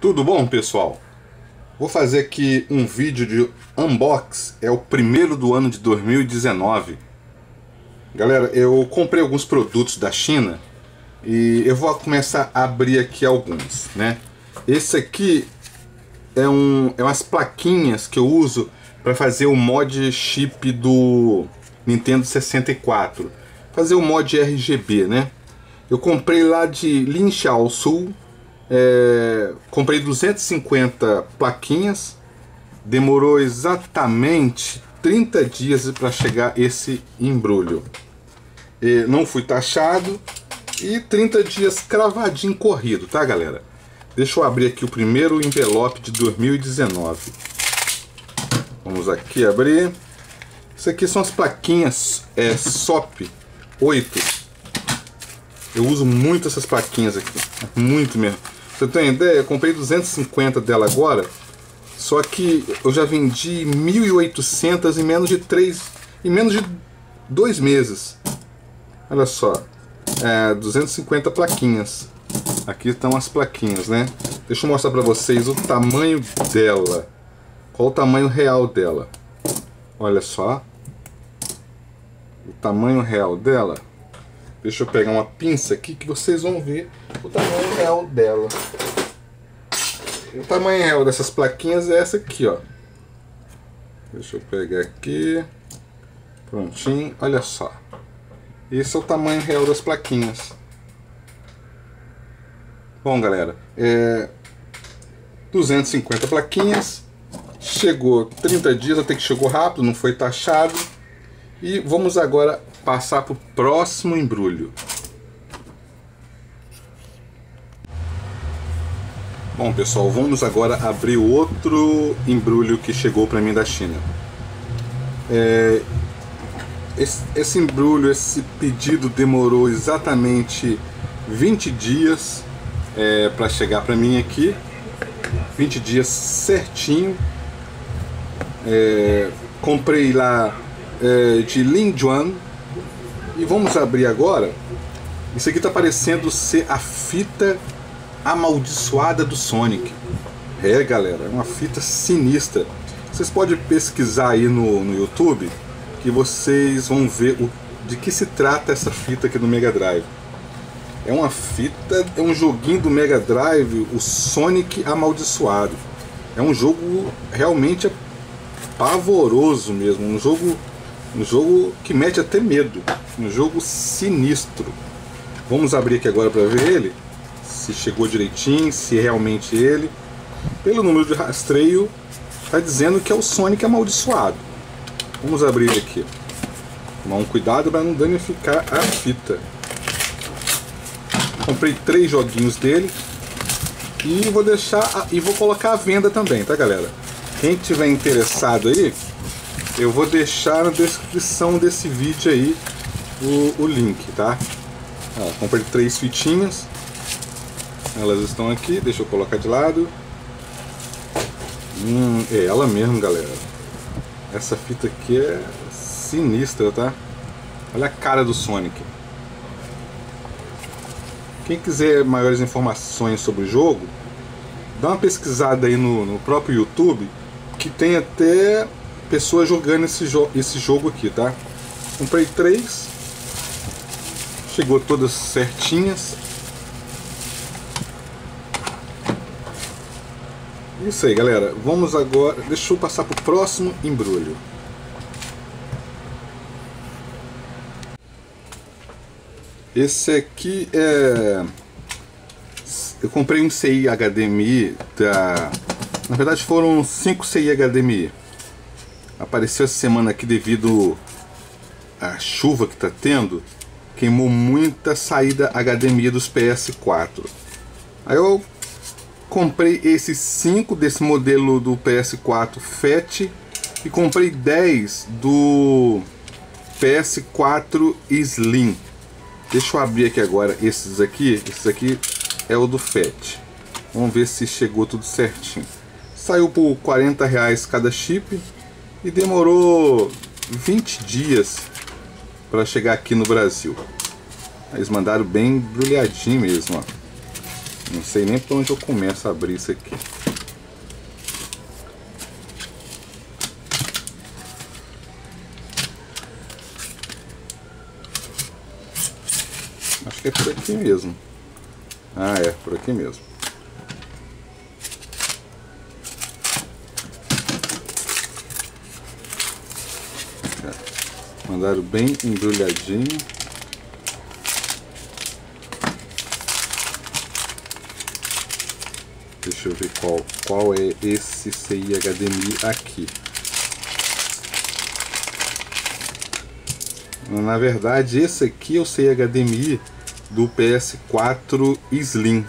Tudo bom, pessoal? Vou fazer aqui um vídeo de unbox, é o primeiro do ano de 2019. Galera, eu comprei alguns produtos da China e eu vou começar a abrir aqui alguns, né? Esse aqui é umas plaquinhas que eu uso para fazer o mod chip do Nintendo 64. Fazer o mod RGB, né? Eu comprei lá de Linxiao Sul. Comprei 250 plaquinhas. Demorou exatamente 30 dias para chegar esse embrulho. Não fui taxado. E 30 dias cravadinho corrido, tá, galera? Deixa eu abrir aqui o primeiro envelope de 2019. Vamos aqui abrir. Isso aqui são as plaquinhas SOP 8. Eu uso muito essas plaquinhas aqui. Muito mesmo. Você tem ideia? Eu comprei 250 dela agora. Só que eu já vendi 1.800 em menos de 2 meses. Olha só. 250 plaquinhas. Aqui estão as plaquinhas, né? Deixa eu mostrar pra vocês o tamanho dela. Qual o tamanho real dela? Olha só. O tamanho real dela. Deixa eu pegar uma pinça aqui que vocês vão ver o tamanho real dela. O tamanho real dessas plaquinhas é essa aqui, ó. Deixa eu pegar aqui. Prontinho. Olha só. Esse é o tamanho real das plaquinhas. Bom, galera, 250 plaquinhas. Chegou 30 dias, até que chegou rápido, não foi taxado. E vamos agora passar para o próximo embrulho. Bom, pessoal, vamos agora abrir outro embrulho que chegou para mim da China. Esse embrulho, esse pedido demorou exatamente 20 dias para chegar para mim aqui. 20 dias certinho. Comprei lá de Linzhou. E vamos abrir agora. Isso aqui tá parecendo ser a fita amaldiçoada do Sonic. Galera, é uma fita sinistra. Vocês podem pesquisar aí no YouTube, que vocês vão ver de que se trata essa fita aqui do Mega Drive. É uma fita, é um joguinho do Mega Drive, o Sonic Amaldiçoado. É um jogo realmente pavoroso mesmo, um jogo que mete até medo, um jogo sinistro. Vamos abrir aqui agora para ver ele, se chegou direitinho, se realmente ele. Pelo número de rastreio, está dizendo que é o Sonic Amaldiçoado. Vamos abrir ele aqui. Tomar um cuidado para não danificar a fita. Comprei 3 joguinhos dele e vou deixar e vou colocar à venda também, tá, galera? Quem tiver interessado aí, eu vou deixar na descrição desse vídeo aí o link, tá? Ó, comprei 3 fitinhas. Elas estão aqui, deixa eu colocar de lado. É ela mesmo, galera. Essa fita aqui é sinistra, tá? Olha a cara do Sonic. Quem quiser maiores informações sobre o jogo, dá uma pesquisada aí no próprio YouTube, que tem até pessoas jogando esse jogo aqui, tá? Comprei 3. Chegou todas certinhas. Isso aí, galera. Vamos agora... Deixa eu passar pro próximo embrulho. Esse aqui é... Eu comprei um CI HDMI da... Na verdade foram 5 CI HDMI. Apareceu essa semana aqui devido à chuva que tá tendo. Queimou muita saída HDMI dos PS4. Aí eu comprei esses 5 desse modelo do PS4 Fat. E comprei 10 do PS4 Slim. Deixa eu abrir aqui agora esses aqui. Esse aqui é o do Fat. Vamos ver se chegou tudo certinho. Saiu por R$40 cada chip. E demorou 20 dias para chegar aqui no Brasil. Eles mandaram bem embrulhadinho mesmo, ó. Não sei nem por onde eu começo a abrir isso aqui. Acho que é por aqui mesmo. Ah, é, por aqui mesmo. Mandaram bem embrulhadinho. Deixa eu ver qual é esse CIHDMI aqui. Na verdade, esse aqui é o CIHDMI do PS4 Slim.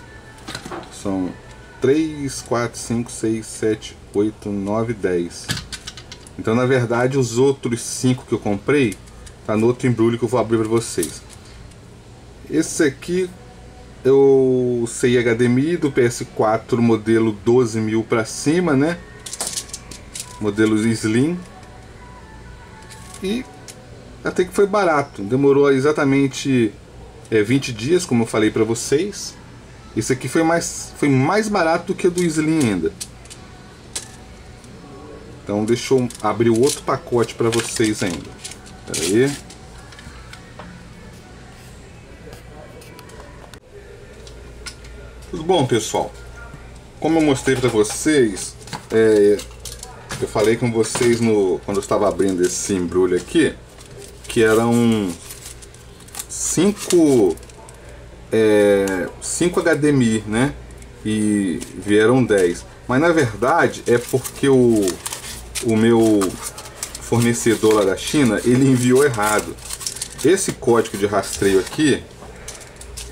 São 3, 4, 5, 6, 7, 8, 9, 10. Então, na verdade, os outros 5 que eu comprei tá no outro embrulho que eu vou abrir para vocês. Esse aqui é o CIHDMI do PS4 modelo 12.000 para cima, né? Modelo Slim. E até que foi barato. Demorou exatamente 20 dias, como eu falei para vocês. Esse aqui foi mais barato do que o do Slim ainda. Então deixa eu abrir o outro pacote para vocês ainda. Pera aí. Tudo bom, pessoal? Como eu mostrei para vocês, eu falei com vocês quando eu estava abrindo esse embrulho aqui, que eram 5 HDMI, né? E vieram 10. Mas na verdade é porque o meu fornecedor lá da China, ele enviou errado. Esse código de rastreio aqui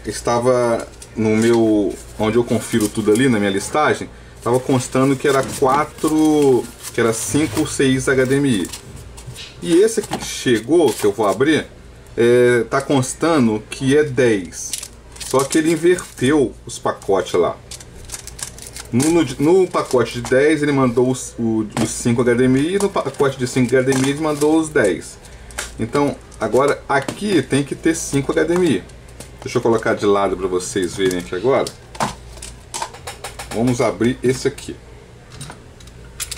estava no meu, onde eu confiro tudo ali na minha listagem, estava constando que era 5 ou 6 HDMI. E esse aqui que chegou, que eu vou abrir, tá constando que é 10. Só que ele inverteu os pacotes lá. No pacote de 10 ele mandou os 5 HDMI e no pacote de 5 HDMI ele mandou os 10. Então agora aqui tem que ter 5 HDMI. Deixa eu colocar de lado para vocês verem aqui agora. Vamos abrir esse aqui.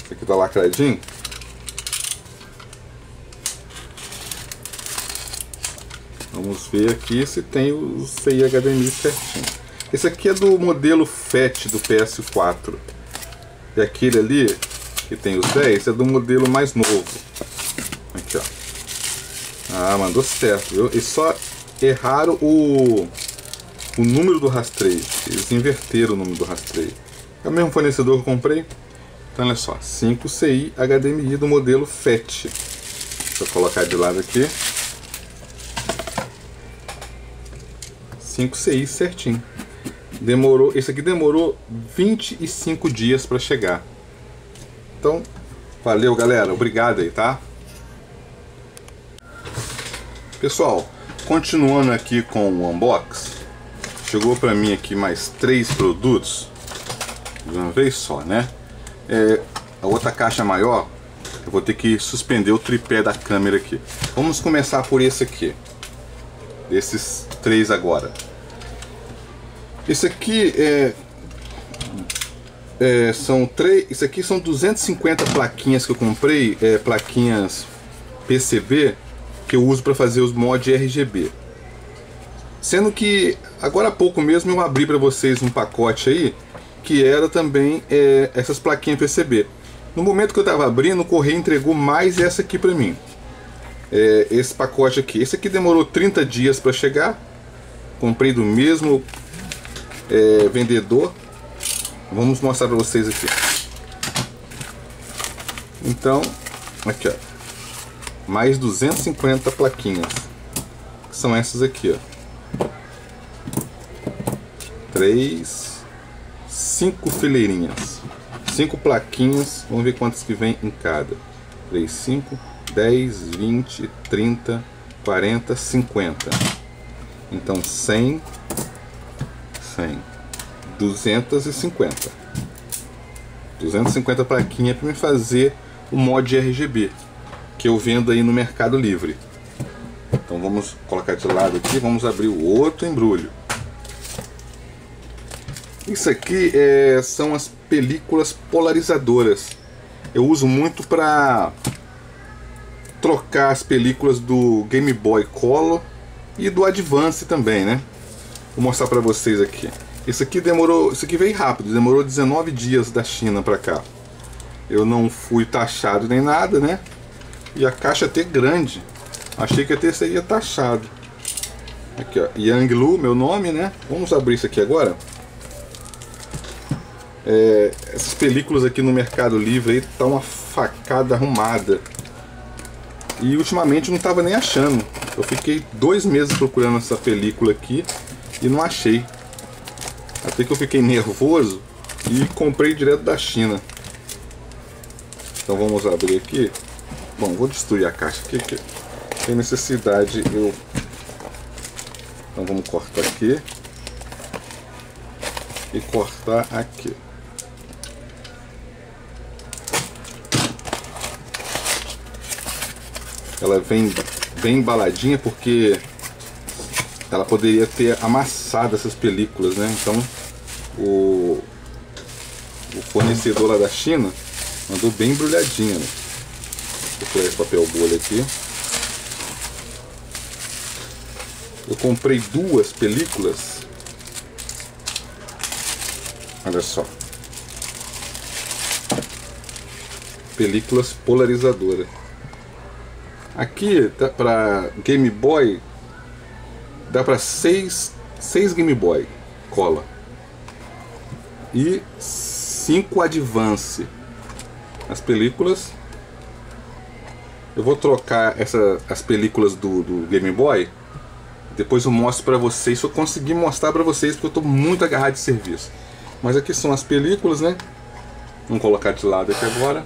Esse aqui tá lacradinho. Vamos ver aqui se tem o CIHDMI certinho. Esse aqui é do modelo FAT do PS4. E aquele ali, que tem os 10, é do modelo mais novo. Aqui, ó. Ah, mandou certo, viu? E só erraram o número do rastreio. Eles inverteram o número do rastreio. É o mesmo fornecedor que eu comprei. Então, olha só. 5 CI HDMI do modelo FAT. Deixa eu colocar de lado aqui. 5 CI certinho. Esse aqui demorou 25 dias para chegar. Então, valeu, galera. Obrigado aí, tá? Pessoal, continuando aqui com o unboxing. Chegou para mim aqui mais 3 produtos. De uma vez só, né? A outra caixa maior, eu vou ter que suspender o tripé da câmera aqui. Vamos começar por esse aqui. Esses 3 agora. Esse aqui são 3. Isso aqui são 250 plaquinhas que eu comprei, plaquinhas PCB que eu uso para fazer os mods RGB. Sendo que agora há pouco mesmo eu abri para vocês um pacote aí que era também essas plaquinhas PCB. No momento que eu estava abrindo, o correio entregou mais essa aqui para mim. Esse pacote aqui. Esse aqui demorou 30 dias para chegar. Comprei do mesmo vendedor. Vamos mostrar para vocês aqui. Então, aqui ó, mais 250 plaquinhas. São essas aqui ó. 5 fileirinhas. 5 plaquinhas. Vamos ver quantas que vem em cada. 3, 5, 10, 20, 30, 40, 50. Então 250 plaquinha para me fazer o mod RGB que eu vendo aí no Mercado Livre. Então vamos colocar de lado aqui, vamos abrir o outro embrulho. Isso aqui são as películas polarizadoras. Eu uso muito para trocar as películas do Game Boy Color e do Advance também, né? Vou mostrar para vocês aqui. Isso aqui demorou, isso aqui veio rápido, demorou 19 dias da China para cá. Eu não fui taxado nem nada, né? E a caixa até grande. Achei que até seria taxado. Aqui, ó, Yang Lu, meu nome, né? Vamos abrir isso aqui agora. Essas películas aqui no Mercado Livre aí tá uma facada arrumada. E ultimamente eu não tava nem achando. Eu fiquei 2 meses procurando essa película aqui e não achei. Até que eu fiquei nervoso e comprei direto da China. Então vamos abrir aqui. Bom, vou destruir a caixa aqui, que tem necessidade eu... Então vamos cortar aqui. E cortar aqui. Ela vem bem embaladinha porque ela poderia ter amassado essas películas, né? Então o fornecedor lá da China mandou bem embrulhadinha, né? Vou pôr esse papel bolha aqui. Eu comprei 2 películas. Olha só. Películas polarizadoras. Aqui tá para Game Boy. Dá para 6 Game Boy Color e 5 Advance. As películas eu vou trocar as películas do Game Boy. Depois eu mostro para vocês, se eu conseguir mostrar para vocês, porque eu estou muito agarrado de serviço. Mas aqui são as películas, né? Vamos colocar de lado aqui agora.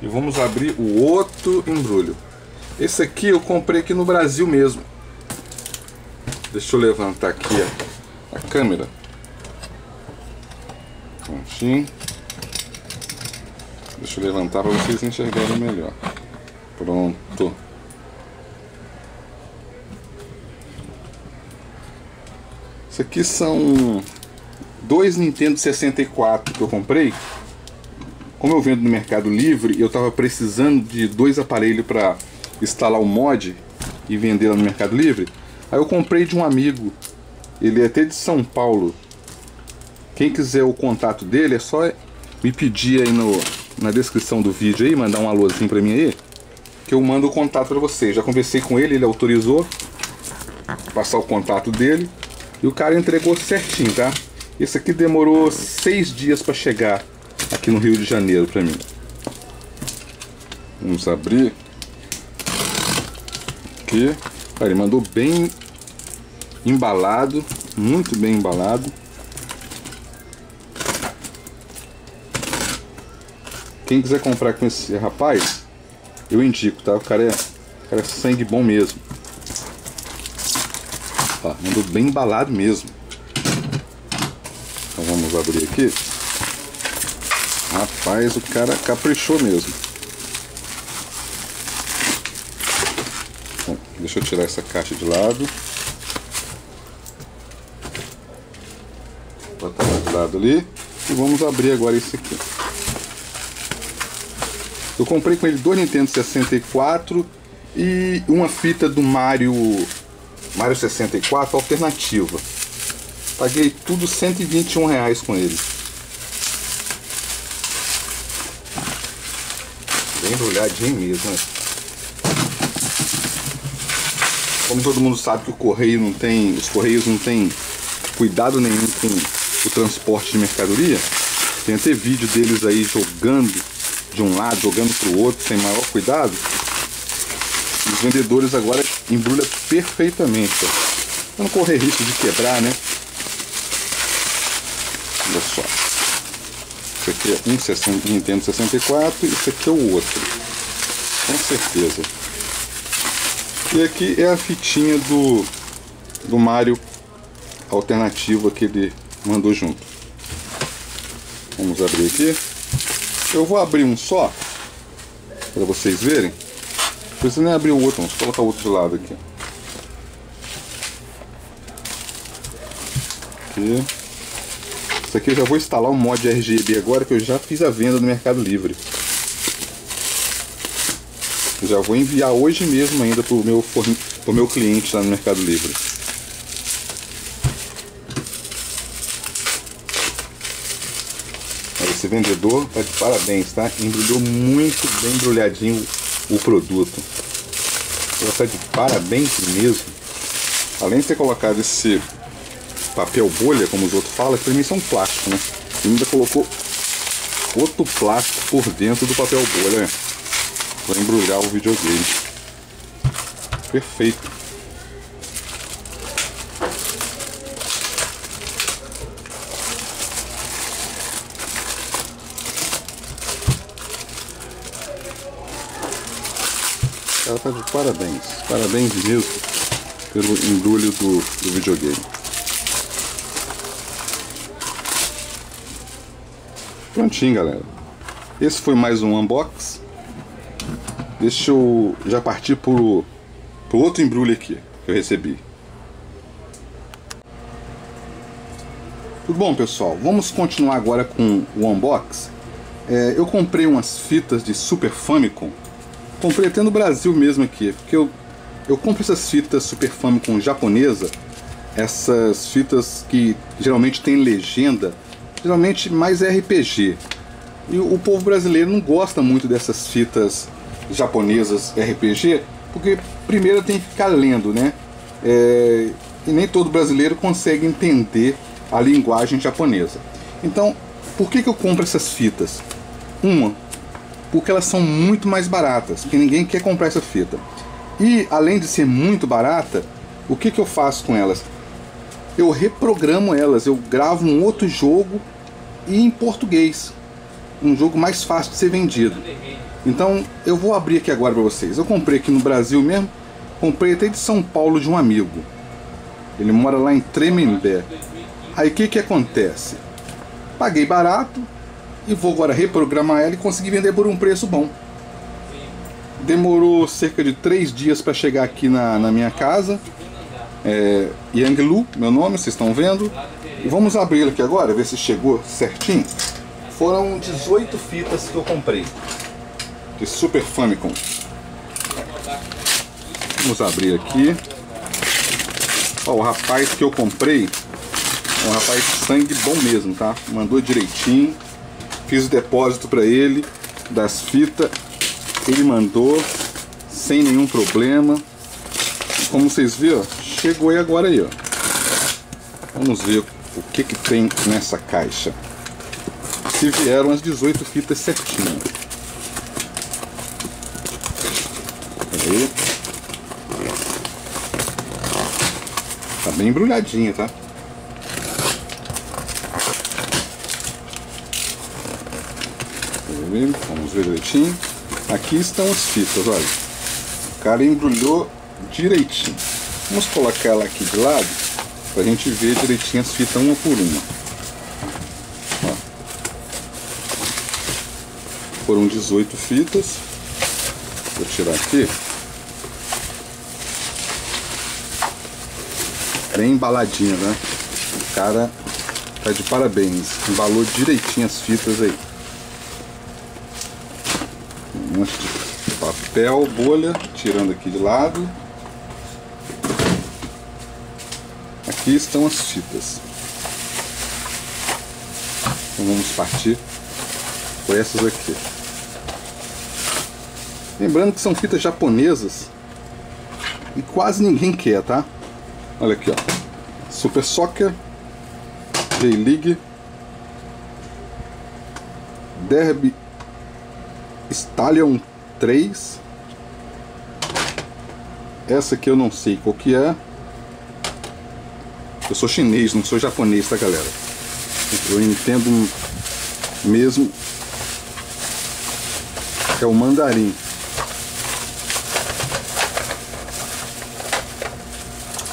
E vamos abrir o outro embrulho. Esse aqui eu comprei aqui no Brasil mesmo. Deixa eu levantar aqui a câmera. Prontinho. Deixa eu levantar para vocês enxergarem melhor. Pronto. Isso aqui são 2 Nintendo 64 que eu comprei. Como eu vendo no Mercado Livre, eu estava precisando de 2 aparelhos para instalar o mod e vender lá no Mercado Livre. Aí eu comprei de um amigo, ele é até de São Paulo. Quem quiser o contato dele é só me pedir aí na descrição do vídeo aí, mandar um alôzinho para mim aí, que eu mando o contato para vocês. Já conversei com ele, ele autorizou passar o contato dele e o cara entregou certinho, tá? Esse aqui demorou 6 dias para chegar aqui no Rio de Janeiro para mim. Vamos abrir aqui. Olha, ele mandou bem embalado, muito bem embalado. Quem quiser comprar com esse rapaz, eu indico, tá? O cara é sangue bom mesmo. Ó, mandou bem embalado mesmo. Então vamos abrir aqui. Rapaz, o cara caprichou mesmo. Bom, deixa eu tirar essa caixa de lado. Vou botar ela de lado ali. E vamos abrir agora esse aqui. Eu comprei com ele 2 Nintendo 64 e uma fita do Mario 64 alternativa. Paguei tudo R$121 com ele. Bem embrulhadinho mesmo, né? Como todo mundo sabe que os correios não têm cuidado nenhum com o transporte de mercadoria. Tem até vídeo deles aí jogando de um lado, jogando pro outro, sem maior cuidado. Os vendedores agora embrulham perfeitamente, ó, pra não correr risco de quebrar, né? Olha só. Isso aqui é um Nintendo 64 e isso aqui é o outro. Com certeza. E aqui é a fitinha do Mario alternativo que ele mandou junto. Vamos abrir aqui. Eu vou abrir um só para vocês verem. Não precisa nem abrir o outro, vamos colocar o outro de lado aqui. Aqui. Isso aqui eu já vou instalar um mod RGB agora, que eu já fiz a venda no Mercado Livre. Já vou enviar hoje mesmo ainda para o meu cliente lá no Mercado Livre. Esse vendedor tá de parabéns, tá? Embrulhou muito bem embrulhadinho o produto. Ela tá de parabéns mesmo. Além de ter colocado esse papel bolha, como os outros falam, que pra mim são plástico, né? E ainda colocou outro plástico por dentro do papel bolha, né? Para embrulhar o videogame. Perfeito. Ela tá de parabéns, parabéns mesmo pelo embrulho do videogame. Prontinho, galera. Esse foi mais um unboxing. Deixa eu já partir pro outro embrulho aqui que eu recebi. Tudo bom, pessoal? Vamos continuar agora com o unboxing. Eu comprei umas fitas de Super Famicom. Comprei até no Brasil mesmo aqui, porque eu compro essas fitas Super Famicom japonesa, essas fitas que geralmente tem legenda, geralmente mais RPG. E o povo brasileiro não gosta muito dessas fitas japonesas RPG, porque primeiro tem que ficar lendo, né? E nem todo brasileiro consegue entender a linguagem japonesa. Então, por que eu compro essas fitas? Porque elas são muito mais baratas, porque ninguém quer comprar essa fita. E além de ser muito barata, o que eu faço com elas? Eu reprogramo elas, eu gravo um outro jogo e em português, um jogo mais fácil de ser vendido. Então eu vou abrir aqui agora para vocês. Eu comprei aqui no Brasil mesmo, comprei até de São Paulo de um amigo. Ele mora lá em Tremembé. Aí o que acontece? Paguei barato. E vou agora reprogramar ela e conseguir vender por um preço bom. Demorou cerca de 3 dias para chegar aqui na minha casa. Yang Lu, meu nome, vocês estão vendo. E vamos abri-la aqui agora, ver se chegou certinho. Foram 18 fitas que eu comprei de Super Famicom. Vamos abrir aqui. Ó, o rapaz que eu comprei é um rapaz de sangue bom mesmo, tá? Mandou direitinho. Fiz o depósito para ele das fitas, ele mandou sem nenhum problema. Como vocês viram, chegou aí agora aí, ó. Vamos ver o que tem nessa caixa. Se vieram as 18 fitas certinho. Aí. Tá bem embrulhadinha, tá? Vamos ver direitinho. Aqui estão as fitas, olha. O cara embrulhou direitinho. Vamos colocar ela aqui de lado pra gente ver direitinho as fitas uma por uma. Ó. Foram 18 fitas. Vou tirar aqui. Bem embaladinha, né? O cara tá de parabéns. Embalou direitinho as fitas aí. Um monte de papel, bolha, tirando aqui de lado. Aqui estão as fitas. Então vamos partir por essas aqui. Lembrando que são fitas japonesas e quase ninguém quer, tá? Olha aqui, ó. Super Soccer, J-League, Derby Stallion 3. Essa aqui eu não sei qual que é. Eu sou chinês, não sou japonês, tá, galera? Eu entendo mesmo. É o mandarim.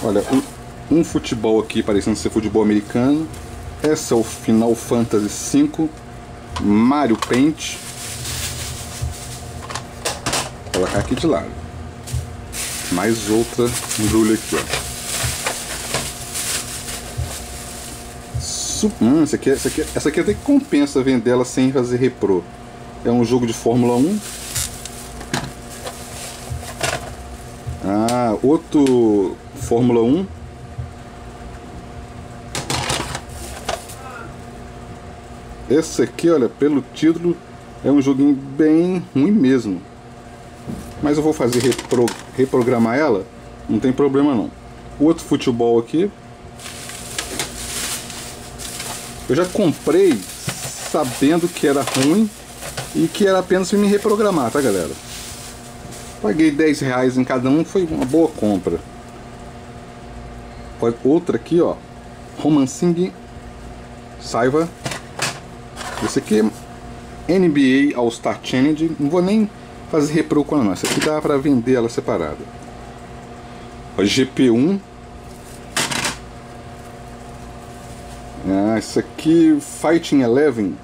Olha, um futebol aqui parecendo ser futebol americano. Essa é o Final Fantasy V, Mario Paint. Vou colocar aqui de lado. Mais outra embrulha aqui, ó. isso. Essa aqui até que compensa vender ela sem fazer repro. É um jogo de Fórmula 1. Ah, outro Fórmula 1. Esse aqui, olha, pelo título, é um joguinho bem ruim mesmo. Mas eu vou fazer reprogramar ela, não tem problema não. Outro futebol aqui. Eu já comprei sabendo que era ruim e que era apenas pra me reprogramar, tá galera? Paguei 10 reais em cada um, foi uma boa compra. Outra aqui, ó, Romancing Saiva. Esse aqui é NBA All Star Challenge, não vou nem fazer repro com ela não, essa aqui dá pra vender ela separada. Ó, GP1. Ah, esse aqui, Fighting Eleven.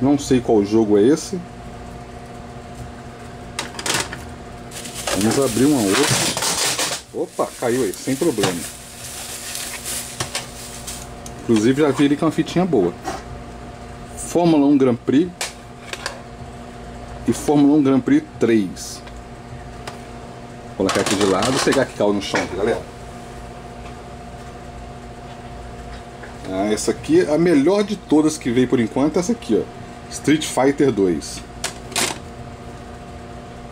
Não sei qual jogo é esse. Vamos abrir uma outra. Opa, caiu aí, sem problema. Inclusive já vi ele com uma fitinha boa. Fórmula 1 Grand Prix e Fórmula 1 Grand Prix 3. Vou colocar aqui de lado, vou pegar que caiu no chão, galera. Ah, essa aqui, a melhor de todas que veio por enquanto, é essa aqui, ó. Street Fighter 2.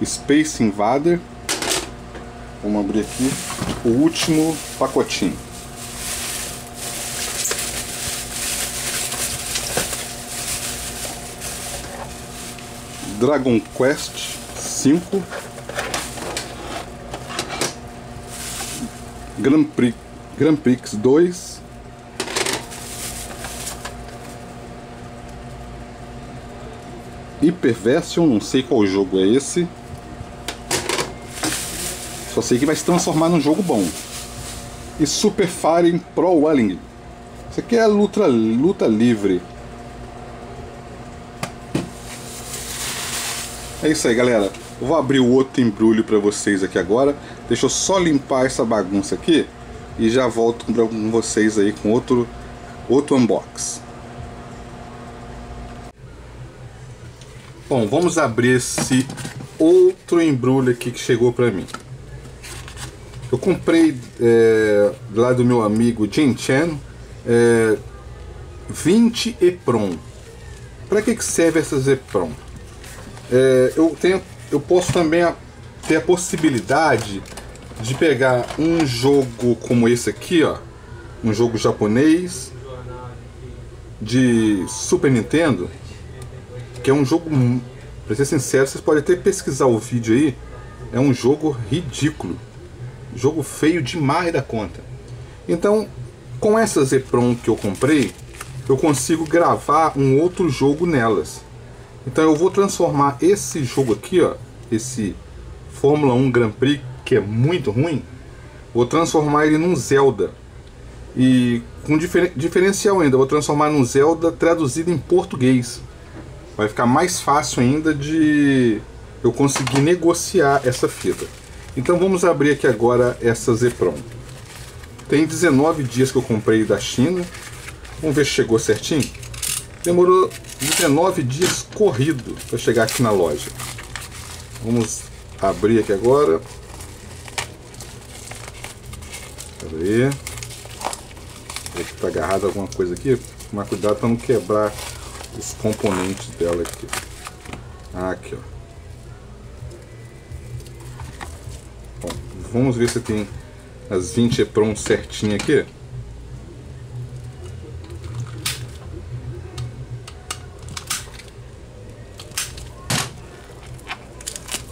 Space Invader. Vamos abrir aqui o último pacotinho. Dragon Quest 5. Grand Prix 2. Hyperversion, não sei qual jogo é esse. Só sei que vai se transformar num jogo bom. E Super Fire Pro Wrestling. Isso aqui é a luta livre. É isso aí, galera. Eu vou abrir o outro embrulho para vocês aqui agora. Deixa eu só limpar essa bagunça aqui e já volto com vocês aí com outro unboxing. Bom, vamos abrir esse outro embrulho aqui que chegou pra mim. Eu comprei lá do meu amigo Jinchen 20 EPROM. Pra que serve essas EPROM? Eu posso também ter a possibilidade de pegar um jogo como esse aqui, ó, um jogo japonês de Super Nintendo. É um jogo, pra ser sincero, vocês podem até pesquisar o vídeo aí. É um jogo ridículo, jogo feio demais da conta. Então, com essas EPROM que eu comprei, eu consigo gravar um outro jogo nelas. Então eu vou transformar esse jogo aqui, ó, esse Fórmula 1 Grand Prix, que é muito ruim, vou transformar ele num Zelda. E com diferencial ainda, vou transformar num Zelda traduzido em português. Vai ficar mais fácil ainda de eu conseguir negociar essa fita. Então vamos abrir aqui agora essa EPROM. Tem 19 dias que eu comprei da China. Vamos ver se chegou certinho. Demorou 19 dias corrido para chegar aqui na loja. Vamos abrir aqui agora. Cadê? Está agarrado alguma coisa aqui. Tomar cuidado para não quebrar os componentes dela aqui. Aqui, ó. Bom, vamos ver se tem as 20 EPROM certinho aqui.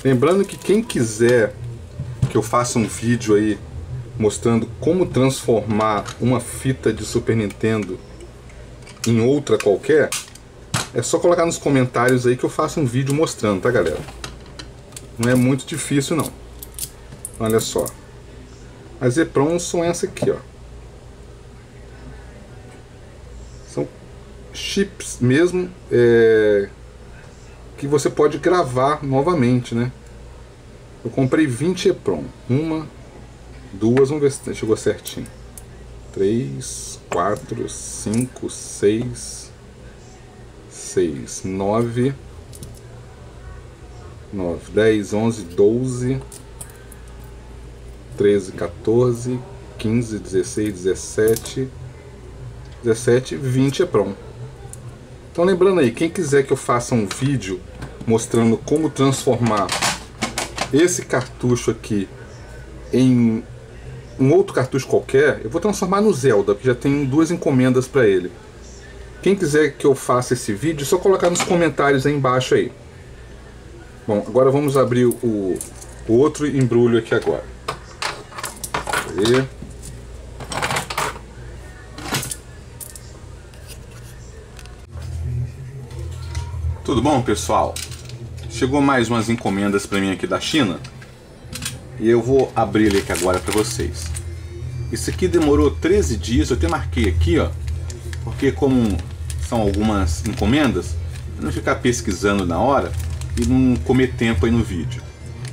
Lembrando que quem quiser que eu faça um vídeo aí mostrando como transformar uma fita de Super Nintendo em outra qualquer, é só colocar nos comentários aí que eu faço um vídeo mostrando, tá galera? Não é muito difícil não. Olha só. As EPROM são essa aqui, ó. São chips mesmo, que você pode gravar novamente, né? Eu comprei 20 EPROM. Uma, duas, vamos ver se chegou certinho. 3, 4, 5, 6, 6, 9, 9, 10, 11, 12, 13, 14, 15, 16, 17, 17, 20 é pronto. Então lembrando aí, quem quiser que eu faça um vídeo mostrando como transformar esse cartucho aqui em um outro cartucho qualquer, eu vou transformar no Zelda, porque já tem duas encomendas para ele. Quem quiser que eu faça esse vídeo, é só colocar nos comentários aí embaixo aí. Bom, agora vamos abrir o outro embrulho aqui agora. Aí. Tudo bom, pessoal? Chegou mais umas encomendas para mim aqui da China. E eu vou abrir ele aqui agora para vocês. Isso aqui demorou 13 dias, eu até marquei aqui, ó, porque como são algumas encomendas, eu não ficar pesquisando na hora e não comer tempo aí no vídeo.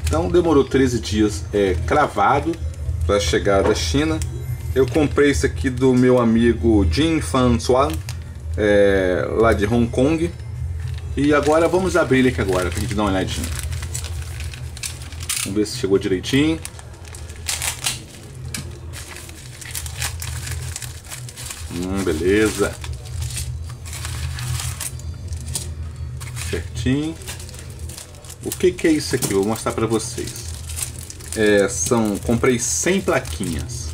Então demorou 13 dias cravado para chegar da China. Eu comprei isso aqui do meu amigo Jin Fansuan, lá de Hong Kong. E agora vamos abrir ele aqui agora, tem que dar uma olhadinha. Vamos ver se chegou direitinho. Beleza. Certinho. O que que é isso aqui? Eu vou mostrar pra vocês. Comprei 100 plaquinhas.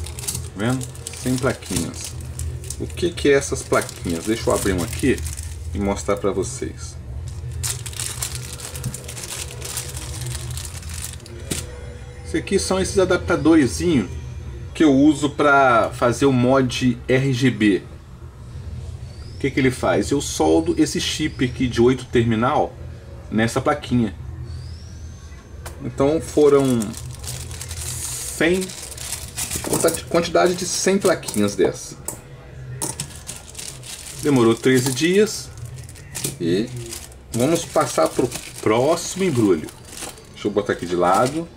Tá vendo? 100 plaquinhas. O que que é essas plaquinhas? Deixa eu abrir uma aqui e mostrar pra vocês. Isso aqui são esses adaptadorzinhos que eu uso para fazer o mod RGB. O que que ele faz? Eu soldo esse chip aqui de 8 terminal nessa plaquinha. Então foram 100, quantidade de 100 plaquinhas dessa. Demorou 13 dias e vamos passar para o próximo embrulho. Deixa eu botar aqui de lado.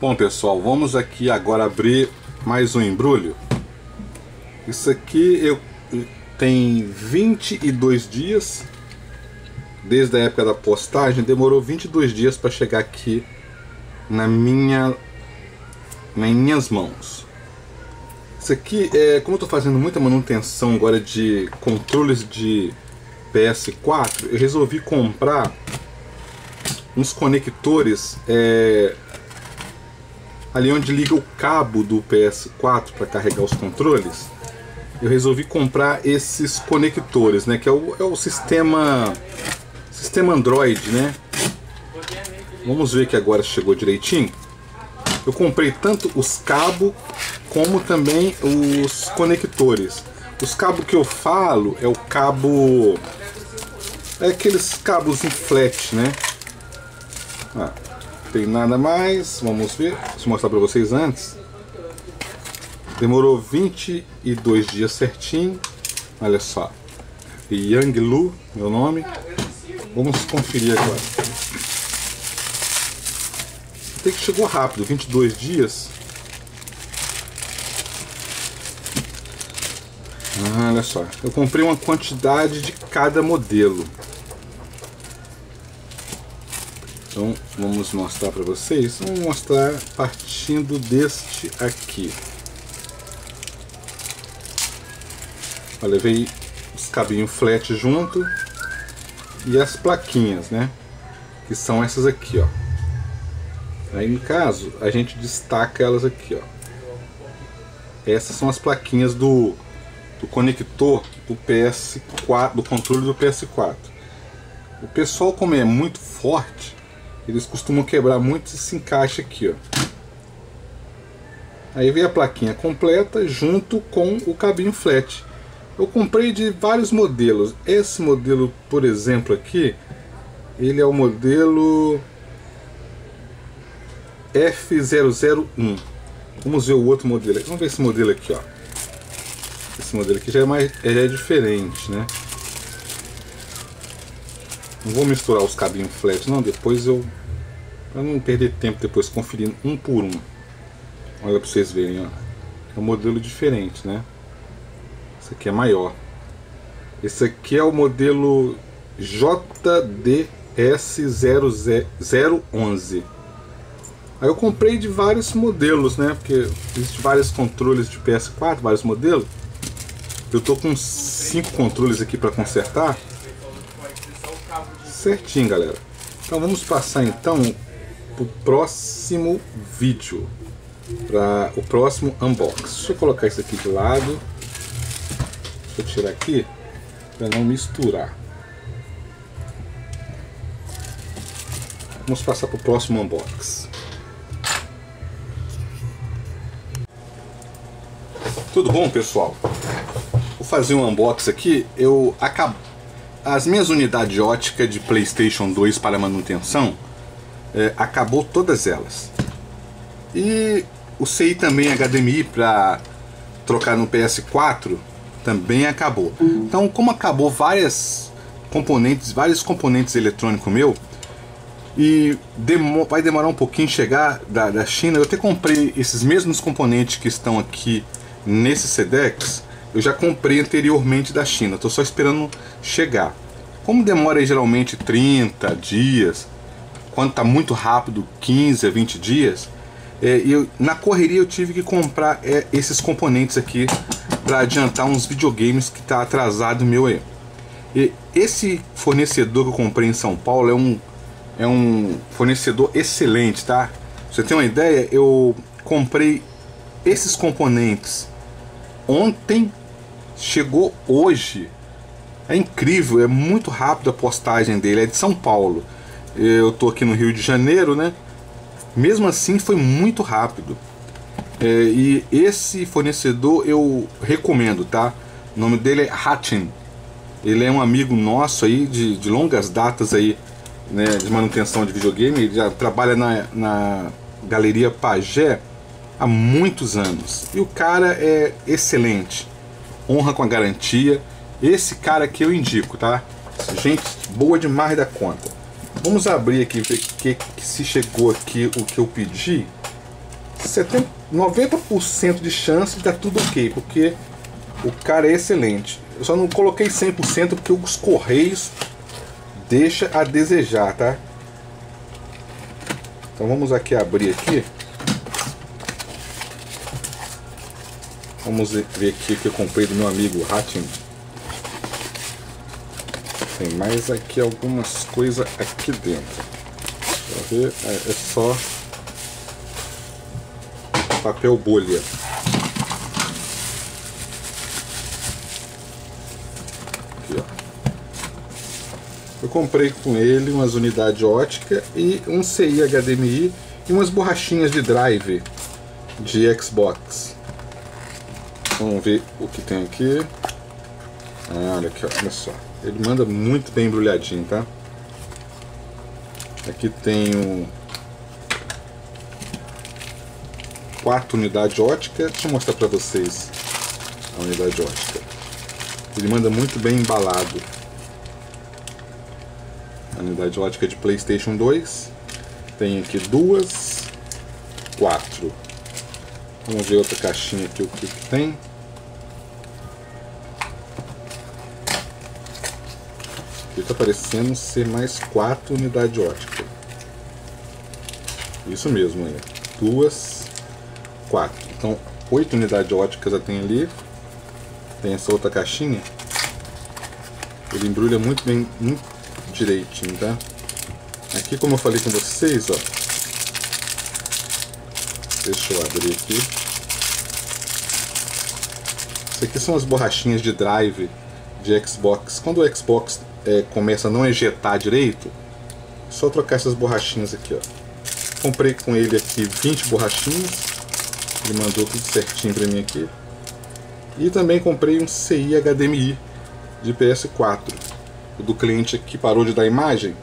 Bom, pessoal, vamos aqui agora abrir mais um embrulho. Isso aqui tem 22 dias. Desde a época da postagem, demorou 22 dias para chegar aqui nas minhas mãos. Isso aqui, como eu estou fazendo muita manutenção agora de controles de PS4, eu resolvi comprar uns conectores ali onde liga o cabo do PS4 para carregar os controles. Eu resolvi comprar esses conectores, né? Que é o sistema Android, né? Vamos ver que agora chegou direitinho. Eu comprei tanto os cabos como também os conectores. Os cabos que eu falo é o cabo... é aqueles cabos em flat, né? Ah. Tem nada mais, vamos ver, deixa eu mostrar pra vocês antes. Demorou 22 dias certinho, olha só. Yang Lu, meu nome. Vamos conferir agora. Até que chegou rápido, 22 dias. Olha só, eu comprei uma quantidade de cada modelo. Então vamos mostrar para vocês, vamos mostrar partindo deste aqui. Eu levei os cabinhos flat junto e as plaquinhas, né? Que são essas aqui, ó. Aí no caso, a gente destaca elas aqui, ó. Essas são as plaquinhas do conector do PS4, do controle do PS4. O pessoal, como é muito forte, eles costumam quebrar muito esse encaixe aqui, ó. Aí vem a plaquinha completa junto com o cabinho flat. Eu comprei de vários modelos. Esse modelo, por exemplo, aqui, ele é o modelo F001. Vamos ver o outro modelo aqui. Vamos ver esse modelo aqui, ó. Esse modelo aqui já é diferente, né? Não vou misturar os cabinhos flex não, depois eu... Para não perder tempo depois conferindo um por um. Olha para vocês verem, ó. É um modelo diferente, né? Esse aqui é maior. Esse aqui é o modelo JDS00011. Aí eu comprei de vários modelos, né? Porque existem vários controles de PS4, vários modelos. Eu tô com 5 controles aqui para consertar. Certinho, galera. Então vamos passar então pro próximo vídeo, para o próximo unboxing. Deixa eu colocar isso aqui de lado. Deixa eu tirar aqui para não misturar. Vamos passar pro próximo unboxing. Tudo bom, pessoal? Vou fazer um unboxing aqui. Eu acabo as minhas unidades de ótica de PlayStation 2 para manutenção, acabou todas elas. E o CI também HDMI para trocar no PS4 também acabou. Então, como acabou vários componentes eletrônicos meu, e vai demorar um pouquinho chegar da China, eu até comprei esses mesmos componentes que estão aqui nesse Sedex. Eu já comprei anteriormente da China, estou só esperando chegar. Como demora aí, geralmente 30 dias, quando está muito rápido, 15 a 20 dias, na correria eu tive que comprar esses componentes aqui para adiantar uns videogames que está atrasado meu aí. E esse fornecedor que eu comprei em São Paulo é um fornecedor excelente, tá? Pra você ter uma ideia, eu comprei esses componentes ontem, chegou hoje. É incrível, é muito rápido a postagem dele, é de São Paulo. Eu tô aqui no Rio de Janeiro, né? Mesmo assim foi muito rápido. E esse fornecedor eu recomendo, tá? O nome dele é Hatchin. Ele é um amigo nosso aí de longas datas aí, né, de manutenção de videogame. Ele já trabalha na Galeria Pagé há muitos anos. E o cara é excelente. Honra com a garantia. Esse cara aqui eu indico, tá? Gente boa demais da conta. Vamos abrir aqui, ver que se chegou aqui o que eu pedi. 90% de chance de dar tudo ok, porque o cara é excelente. Eu só não coloquei 100% porque os correios deixa a desejar, tá? Então vamos aqui abrir aqui. Vamos ver aqui que eu comprei do meu amigo Ratinho. Tem mais aqui algumas coisas aqui dentro. Deixa eu ver. É só papel bolha. Aqui, ó. Eu comprei com ele umas unidades ótica e um CI HDMI e umas borrachinhas de drive de Xbox. Vamos ver o que tem aqui. Ah, olha aqui, olha só. Ele manda muito bem embrulhadinho, tá? Aqui tenho 4 unidades ótica. Deixa eu mostrar pra vocês a unidade ótica. Ele manda muito bem embalado. A unidade ótica de PlayStation 2. Tem aqui 4. Vamos ver outra caixinha aqui, o que que tem. Aqui está parecendo ser mais 4 unidades óticas. Isso mesmo, olha. 2, 4. Então 8 unidades óticas já tem ali. Tem essa outra caixinha. Ele embrulha muito bem, muito direitinho, tá? Aqui, como eu falei com vocês, ó. Deixa eu abrir aqui. Isso aqui são as borrachinhas de drive de Xbox. Quando o Xbox começa a não ejetar direito, só trocar essas borrachinhas aqui, ó. Comprei com ele aqui 20 borrachinhas, ele mandou tudo certinho pra mim aqui. E também comprei um CI HDMI de PS4. O do cliente aqui parou de dar imagem,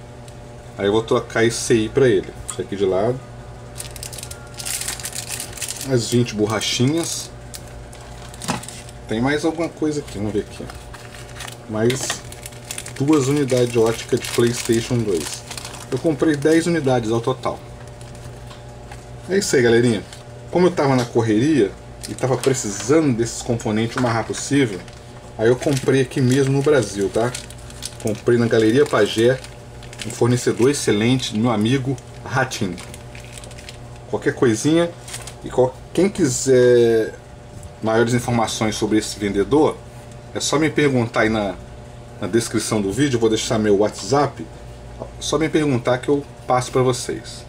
aí eu vou trocar esse CI pra ele. Isso aqui de lado, as 20 borrachinhas. Tem mais alguma coisa aqui, vamos ver aqui. Mas duas unidades óticas de PlayStation 2. Eu comprei 10 unidades ao total. É isso aí, galerinha. Como eu estava na correria e estava precisando desses componentes o mais rápido possível, aí eu comprei aqui mesmo no Brasil, tá? Comprei na Galeria Pagé, um fornecedor excelente, meu amigo Hatchin. Qualquer coisinha, e quem quiser maiores informações sobre esse vendedor, é só me perguntar aí na descrição do vídeo. Eu vou deixar meu WhatsApp, só me perguntar que eu passo para vocês.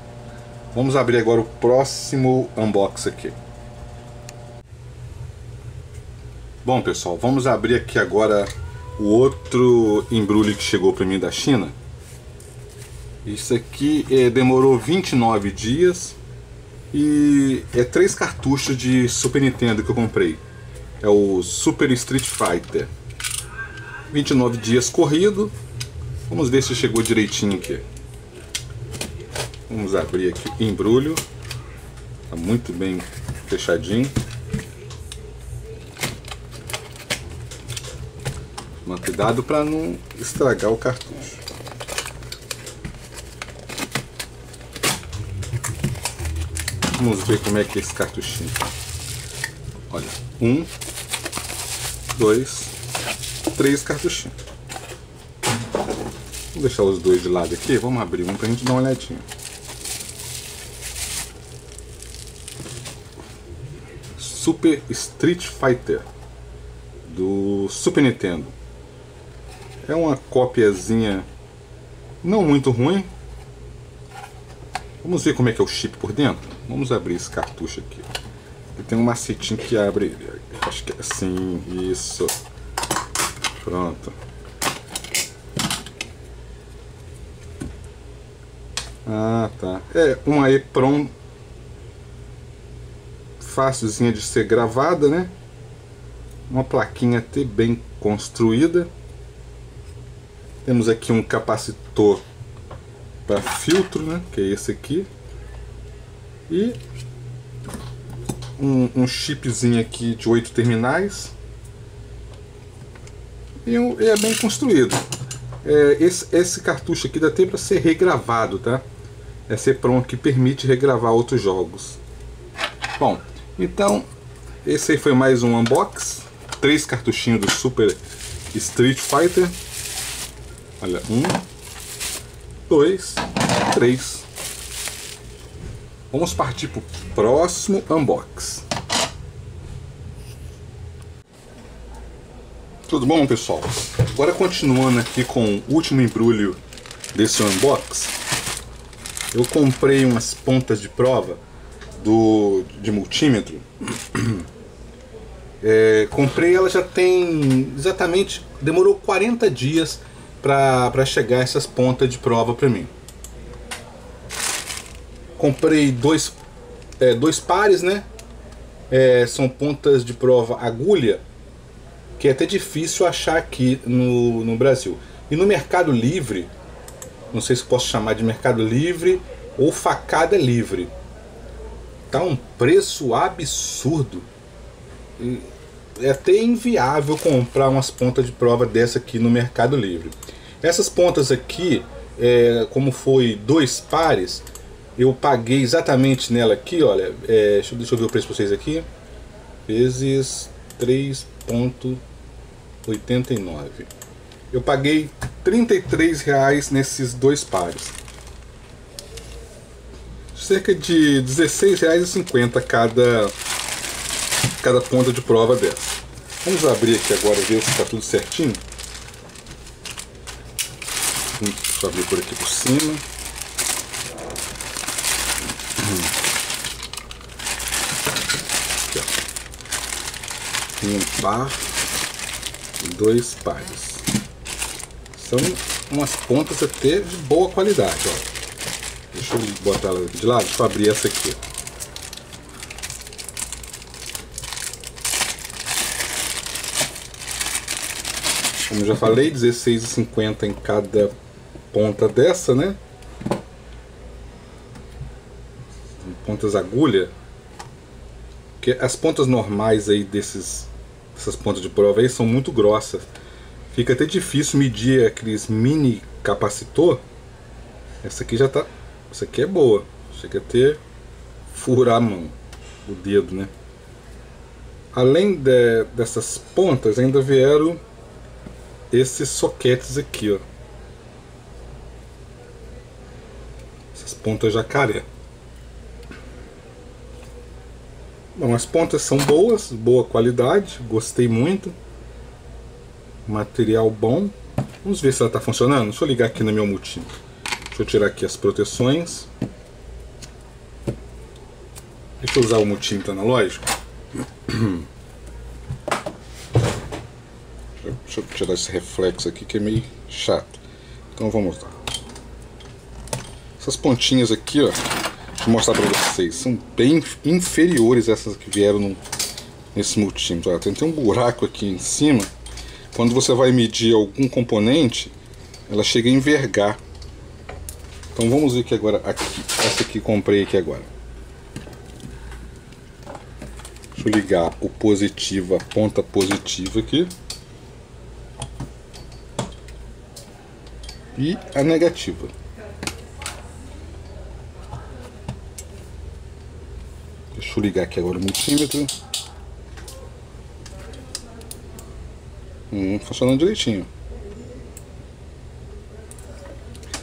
Vamos abrir agora o próximo unboxing aqui. Bom, pessoal, vamos abrir aqui agora o outro embrulho que chegou para mim da China. Isso aqui demorou 29 dias e é 3 cartuchos de Super Nintendo que eu comprei. É o Super Street Fighter. 29 dias corrido. Vamos ver se chegou direitinho aqui. Vamos abrir aqui o embrulho. Tá muito bem fechadinho. Mas cuidado para não estragar o cartucho. Vamos ver como é que é esse cartuchinho. Olha, 1, 2, 3 cartuchinhos. Vou deixar os dois de lado aqui. Vamos abrir um pra gente dar uma olhadinha. Super Street Fighter do Super Nintendo. É uma copiazinha não muito ruim. Vamos ver como é que é o chip por dentro. Vamos abrir esse cartucho aqui. Ele tem um macetinho que abre ele. Acho que é assim, isso. Pronto. Ah, tá. É uma EPROM facilzinha de ser gravada, né? Uma plaquinha até bem construída. Temos aqui um capacitor para filtro, né? Que é esse aqui. E um chipzinho aqui de 8 terminais. E é bem construído. Esse cartucho aqui dá tempo para ser regravado, tá? Essa EPROM aqui permite regravar outros jogos. Bom, então esse aí foi mais um unboxing. 3 cartuchinhos do Super Street Fighter. Olha, 1, 2, 3. Vamos partir para o próximo unboxing. Tudo bom, pessoal? Agora continuando aqui com o último embrulho desse unboxing. Eu comprei umas pontas de prova de multímetro. Comprei, ela já tem exatamente... Demorou 40 dias para chegar essas pontas de prova para mim. Comprei dois pares, né? São pontas de prova agulha, que é até difícil achar aqui no Brasil. E no Mercado Livre, não sei se posso chamar de Mercado Livre ou Facada Livre, tá um preço absurdo. É até inviável comprar umas pontas de prova dessa aqui no Mercado Livre. Essas pontas aqui, como foi 2 pares, eu paguei exatamente nela aqui, olha, deixa eu ver o preço para vocês aqui, vezes 3,89. Eu paguei R$33 nesses 2 pares. Cerca de R$16,50 cada ponta de prova dessa. Vamos abrir aqui agora e ver se está tudo certinho. Deixa eu abrir por aqui por cima. Tem um par e 2 pares. São umas pontas até de boa qualidade, ó. Deixa eu botar ela de lado, deixa eu abrir essa aqui. Como já falei, R$16,50 em cada ponta dessa, né? Pontas agulha, que as pontas normais aí dessas pontas de prova aí são muito grossas, Fica até difícil medir aqueles mini capacitor. Essa aqui já tá... Essa aqui é boa. Chega a ter... furar a mão. O dedo, né? Além dessas pontas, ainda vieram esses soquetes aqui, ó. Essas pontas jacaré. Bom, as pontas são boas, boa qualidade, gostei muito. Material bom. Vamos ver se ela está funcionando. Deixa eu ligar aqui no meu multi. Deixa eu tirar aqui as proteções. Deixa eu usar o multímetro analógico. Deixa eu tirar esse reflexo aqui que é meio chato. Então vamos lá. Essas pontinhas aqui, ó, deixa eu mostrar pra vocês. São bem inferiores a essas que vieram nesse multímetro. Ó, tem um buraco aqui em cima. Quando você vai medir algum componente, ela chega a envergar. Então vamos ver que agora aqui. Essa aqui comprei aqui agora. Deixa eu ligar o positivo, a ponta positiva aqui. E a negativa. Deixa eu ligar aqui agora o multímetro. Funcionando direitinho.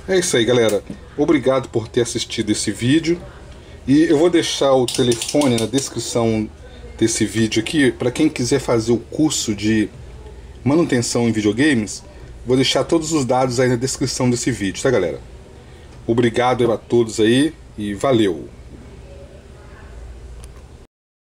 É isso aí, galera. Obrigado por ter assistido esse vídeo. E eu vou deixar o telefone na descrição desse vídeo aqui, para quem quiser fazer o curso de manutenção em videogames. Vou deixar todos os dados aí na descrição desse vídeo, tá, galera? Obrigado a todos aí e valeu!